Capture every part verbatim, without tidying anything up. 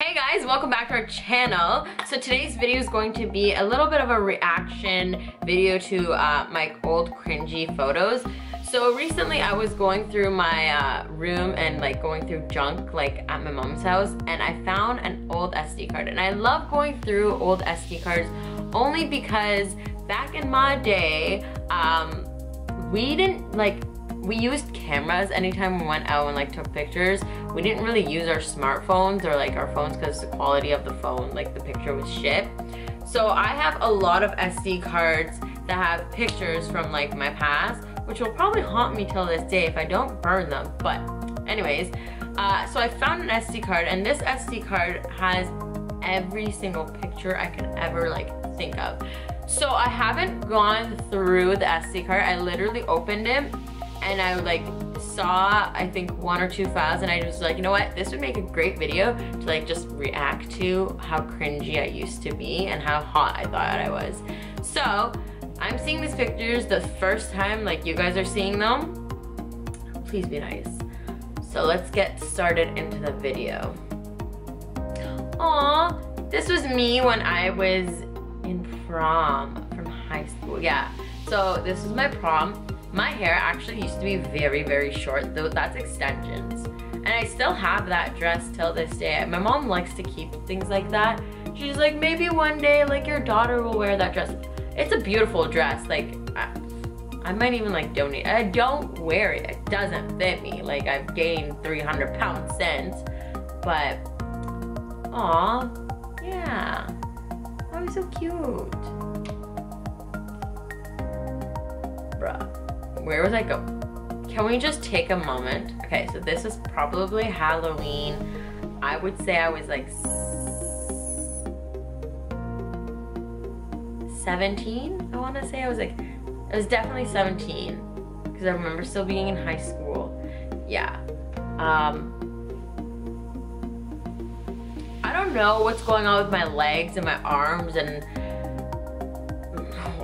Hey guys, welcome back to our channel. So today's video is going to be a little bit of a reaction video to uh, my old cringy photos. So recently I was going through my uh, room and like going through junk like at my mom's house, and I found an old S D card, and I love going through old S D cards only because back in my day um, we didn't like we used cameras anytime we went out and like took pictures. We didn't really use our smartphones or like our phones because the quality of the phone, like the picture was shit. So I have a lot of S D cards that have pictures from like my past, which will probably haunt me till this day if I don't burn them. But anyways, uh, so I found an S D card, and this S D card has every single picture I could ever like think of. So I haven't gone through the S D card. I literally opened it and I like saw I think one or two files, and I was like, you know what, this would make a great video to like just react to how cringy I used to be and how hot I thought I was. So I'm seeing these pictures the first time like you guys are seeing them. Please be nice. So let's get started into the video. Aw, this was me when I was in prom from high school. Yeah, so this was my prom. My hair actually used to be very, very short, though that's extensions. And I still have that dress till this day. My mom likes to keep things like that. She's like, maybe one day, like, your daughter will wear that dress. It's a beautiful dress. Like, I, I might even, like, donate. I don't wear it. It doesn't fit me. Like, I've gained three hundred pounds since. But, aw, yeah. That was so cute. Bruh. Where was I go? Can we just take a moment? Okay, so this is probably Halloween. I would say I was like seventeen, I want to say. I was like, I was definitely seventeen because I remember still being in high school. Yeah. Um, I don't know what's going on with my legs and my arms, and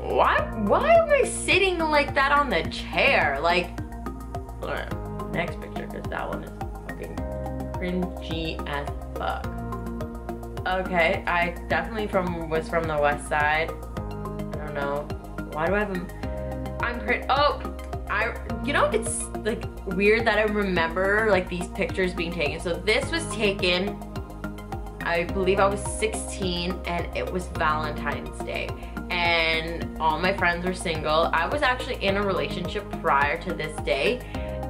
Why, why am I sitting like that on the chair? Like, next picture, because that one is fucking cringy as fuck. Okay, I definitely from was from the west side. I don't know. Why do I have a... I'm pretty... Oh! I, you know, it's like weird that I remember like these pictures being taken. So this was taken, I believe I was sixteen, and it was Valentine's Day. And all my friends were single. I was actually in a relationship prior to this day,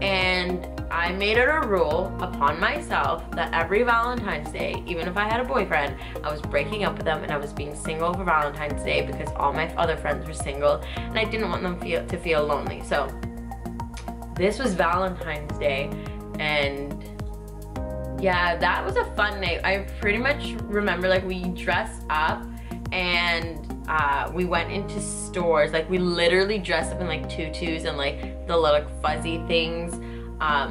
and I made it a rule upon myself that every Valentine's Day, even if I had a boyfriend, I was breaking up with them and I was being single for Valentine's Day because all my other friends were single and I didn't want them feel, to feel lonely. So this was Valentine's Day, and yeah, that was a fun night. I pretty much remember like we dressed up and Uh, we went into stores. Like, we literally dressed up in like tutus and like the little fuzzy things, um,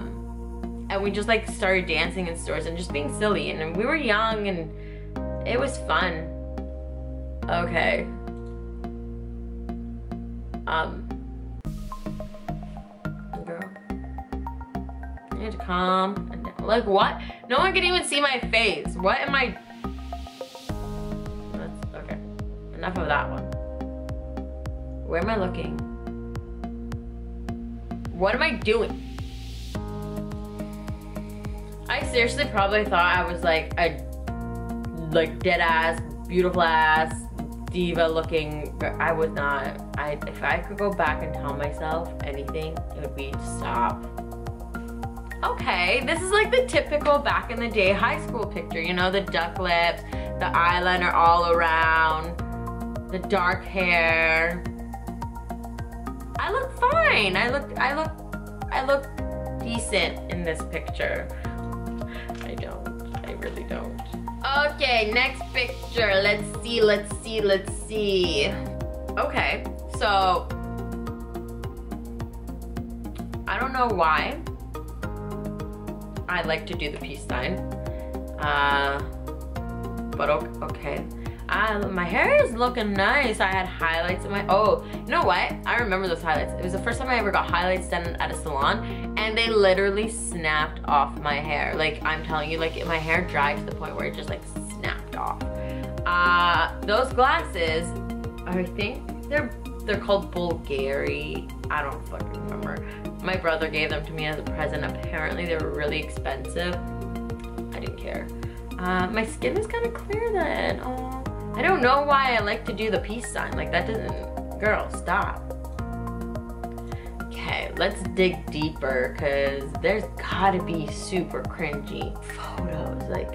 and we just like started dancing in stores and just being silly, and we were young and it was fun. Okay, um girl, I need to calm down. Like, what? No one can even see my face. What am I? Enough of that one. Where am I looking? What am I doing? I seriously probably thought I was like a like dead ass, beautiful ass, diva looking. I would not. I if I could go back and tell myself anything, it would be stop. Okay, this is like the typical back in the day high school picture. You know, the duck lips, the eyeliner all around, the dark hair. I look fine. I look, I look, I look decent in this picture. I don't, I really don't. Okay, next picture. Let's see, let's see, let's see. Okay, so I don't know why I like to do the peace sign, uh, but okay. I, my hair is looking nice. I had highlights in my, oh, you know what? I remember those highlights. It was the first time I ever got highlights done at a salon, and they literally snapped off my hair. Like, I'm telling you, like, my hair dried to the point where it just, like, snapped off. Uh, those glasses, I think they're they're called Bulgari. I don't fucking remember. My brother gave them to me as a present. Apparently, they were really expensive. I didn't care. Uh, my skin is kind of clear then. Oh, I don't know why I like to do the peace sign. Like, that doesn't... Girl, stop. Okay, let's dig deeper, because there's gotta be super cringy photos. Like,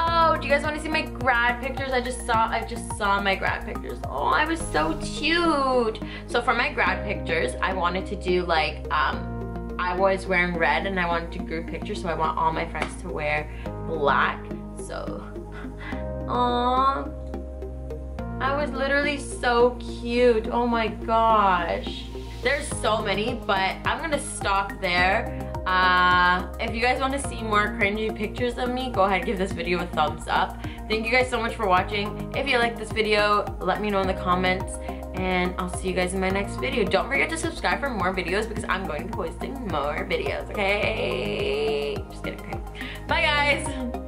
oh, do you guys want to see my grad pictures? I just saw, I just saw my grad pictures. Oh, I was so cute. So for my grad pictures, I wanted to do like, um, I was wearing red and I wanted to group pictures, so I want all my friends to wear black. So, aww, I was literally so cute. Oh my gosh. There's so many, but I'm gonna stop there. Uh, if you guys want to see more cringy pictures of me, go ahead and give this video a thumbs up. Thank you guys so much for watching. If you liked this video, let me know in the comments, and I'll see you guys in my next video. Don't forget to subscribe for more videos, because I'm going to be posting more videos, okay? Just kidding, okay? Bye, guys!